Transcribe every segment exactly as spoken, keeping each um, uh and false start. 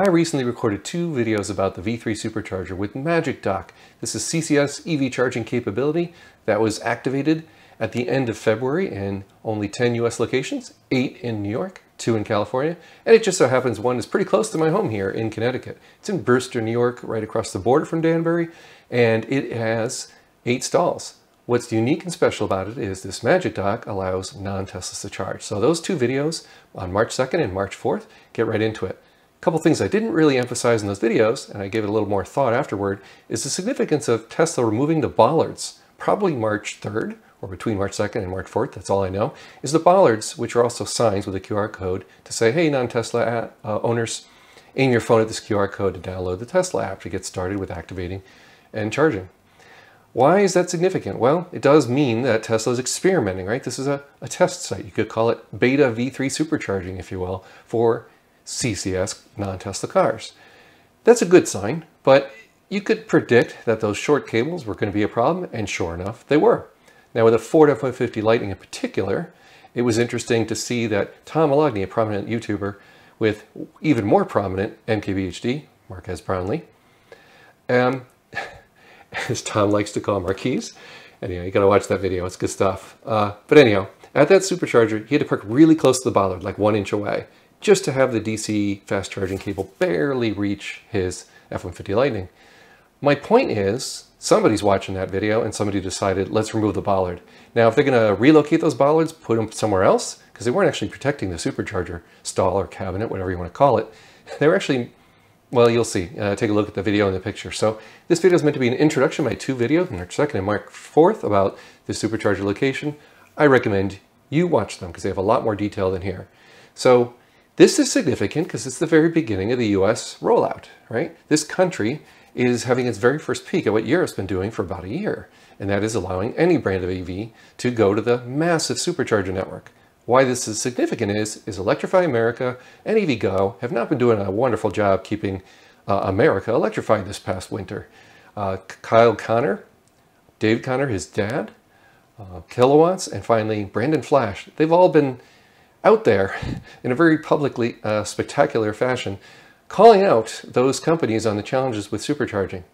I recently recorded two videos about the V three supercharger with Magic Dock. This is C C S E V charging capability that was activated at the end of February in only ten U S locations, eight in New York, two in California, and it just so happens one is pretty close to my home here in Connecticut. It's in Brewster, New York, right across the border from Danbury, and it has eight stalls. What's unique and special about it is this Magic Dock allows non-Teslas to charge. So those two videos on March second and March fourth, get right into it. A couple things I didn't really emphasize in those videos, and I gave it a little more thought afterward, is the significance of Tesla removing the bollards, probably March third, or between March second and March fourth, that's all I know, is the bollards, which are also signs with a Q R code to say, hey, non-Tesla uh, owners, aim your phone at this Q R code to download the Tesla app to get started with activating and charging. Why is that significant? Well, it does mean that Tesla is experimenting, right? This is a, a test site. You could call it beta V three supercharging, if you will, for C C S non-Tesla cars. That's a good sign, but you could predict that those short cables were going to be a problem, and sure enough, they were. Now, with the Ford F one fifty Lightning in particular, it was interesting to see that Tom Maligny, a prominent YouTuber with even more prominent M K B H D, Marques Brownlee, um, as Tom likes to call Marques. Anyhow, you gotta watch that video, it's good stuff. Uh, but anyhow, at that supercharger, he had to park really close to the bollard, like one inch away, just to have the D C fast charging cable barely reach his F one fifty Lightning. My point is, somebody's watching that video and somebody decided, let's remove the bollard. Now, if they're gonna relocate those bollards, put them somewhere else, because they weren't actually protecting the supercharger stall or cabinet, whatever you wanna call it. They were actually, well, you'll see, uh, take a look at the video and the picture. So this video is meant to be an introduction to my two videos, March second and March fourth, about the supercharger location. I recommend you watch them because they have a lot more detail than here. So this is significant because it's the very beginning of the U S rollout, right? This country is having its very first peek at what Europe's been doing for about a year, and that is allowing any brand of E V to go to the massive supercharger network. Why this is significant is, is Electrify America and EVgo have not been doing a wonderful job keeping uh, America electrified this past winter. Uh, Kyle Connor, Dave Connor, his dad, uh, Kilowatts, and finally Brandon Flash, they've all been out there in a very publicly uh, spectacular fashion, calling out those companies on the challenges with supercharging.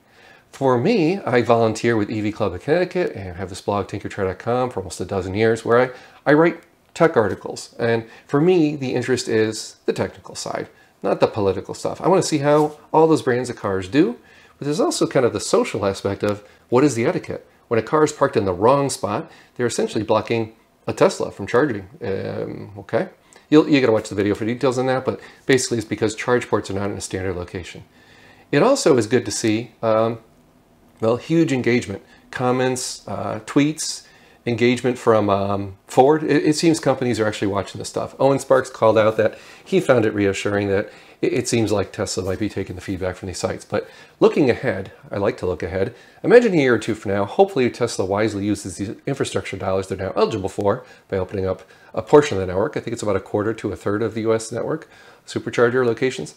For me, I volunteer with E V Club of Connecticut and have this blog, Tinker Try dot com, for almost a dozen years, where I, I write tech articles. And for me, the interest is the technical side, not the political stuff. I want to see how all those brands of cars do, but there's also kind of the social aspect of what is the etiquette. When a car is parked in the wrong spot, they're essentially blocking a Tesla from charging, um, okay? You'll, you gotta watch the video for details on that, but basically it's because charge ports are not in a standard location. It also is good to see, um, well, huge engagement, comments, uh, tweets, engagement from um, Ford. It, it seems companies are actually watching this stuff. Owen Sparks called out that he found it reassuring that it, it seems like Tesla might be taking the feedback from these sites. But looking ahead, I like to look ahead. Imagine a year or two from now, hopefully Tesla wisely uses these infrastructure dollars they're now eligible for by opening up a portion of the network. I think it's about a quarter to a third of the U S network, supercharger locations.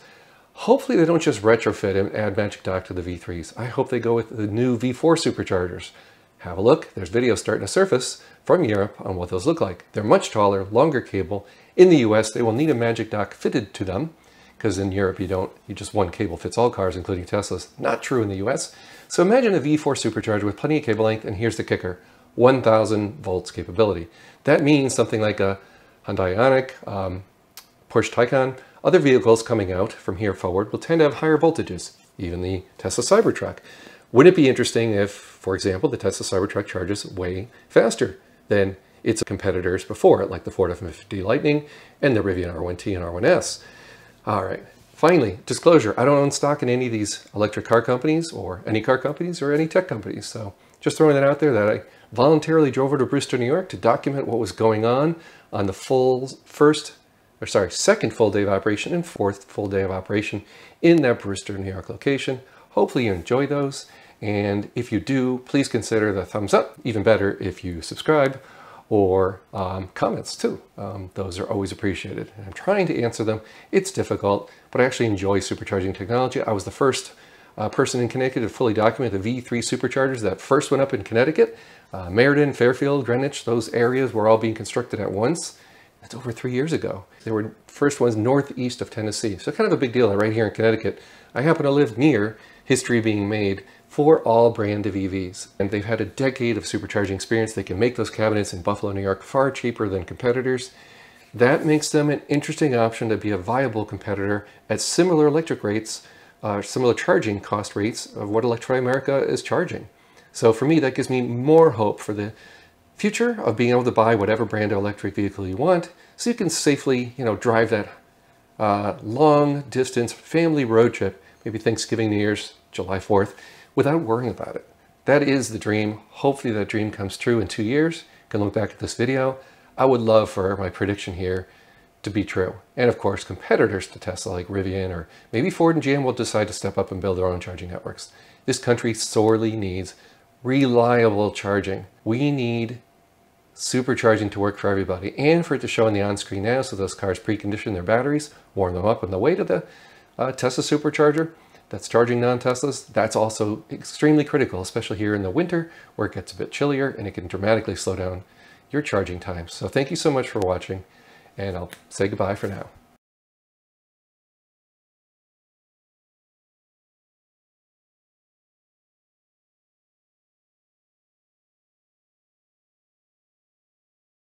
Hopefully they don't just retrofit and add Magic Dock to the V threes. I hope they go with the new V four superchargers. Have a look, there's videos starting to surface from Europe on what those look like. They're much taller, longer cable. In the U S, they will need a Magic Dock fitted to them, because in Europe you don't, you just one cable fits all cars, including Teslas. Not true in the U S. So imagine a V four supercharger with plenty of cable length, and here's the kicker, one thousand volts capability. That means something like a Hyundai Ioniq, um, Porsche Taycan, other vehicles coming out from here forward will tend to have higher voltages, even the Tesla Cybertruck. Wouldn't it be interesting if, for example, the Tesla Cybertruck charges way faster than its competitors before it, like the Ford F one fifty Lightning and the Rivian R one T and R one S? All right, finally, disclosure. I don't own stock in any of these electric car companies or any car companies or any tech companies. So just throwing that out there that I voluntarily drove over to Brewster, New York to document what was going on on the full first, or sorry, second full day of operation and fourth full day of operation in that Brewster, New York location. Hopefully you enjoy those, and if you do, please consider the thumbs up. Even better if you subscribe or um, comments too. Um, those are always appreciated. And I'm trying to answer them. It's difficult, but I actually enjoy supercharging technology. I was the first uh, person in Connecticut to fully document the V three superchargers that first went up in Connecticut. Uh, Meriden, Fairfield, Greenwich, those areas were all being constructed at once. That's over three years ago. They were first ones northeast of Tennessee. So kind of a big deal right here in Connecticut. I happen to live near history being made for all brand of E Vs. And they've had a decade of supercharging experience. They can make those cabinets in Buffalo, New York far cheaper than competitors. That makes them an interesting option to be a viable competitor at similar electric rates, uh, similar charging cost rates of what Electrify America is charging. So for me, that gives me more hope for the future of being able to buy whatever brand of electric vehicle you want, so you can safely, you know, drive that uh, long distance family road trip, maybe Thanksgiving, New Year's, July fourth, without worrying about it. That is the dream. Hopefully that dream comes true in two years. You can look back at this video. I would love for my prediction here to be true. And of course, competitors to Tesla like Rivian or maybe Ford and G M will decide to step up and build their own charging networks. This country sorely needs reliable charging. We need supercharging to work for everybody, and for it to show on the on-screen now, so those cars precondition their batteries, warm them up on the way to the uh, Tesla supercharger that's charging non-Teslas. That's also extremely critical, especially here in the winter where it gets a bit chillier and it can dramatically slow down your charging time. So thank you so much for watching, and I'll say goodbye for now.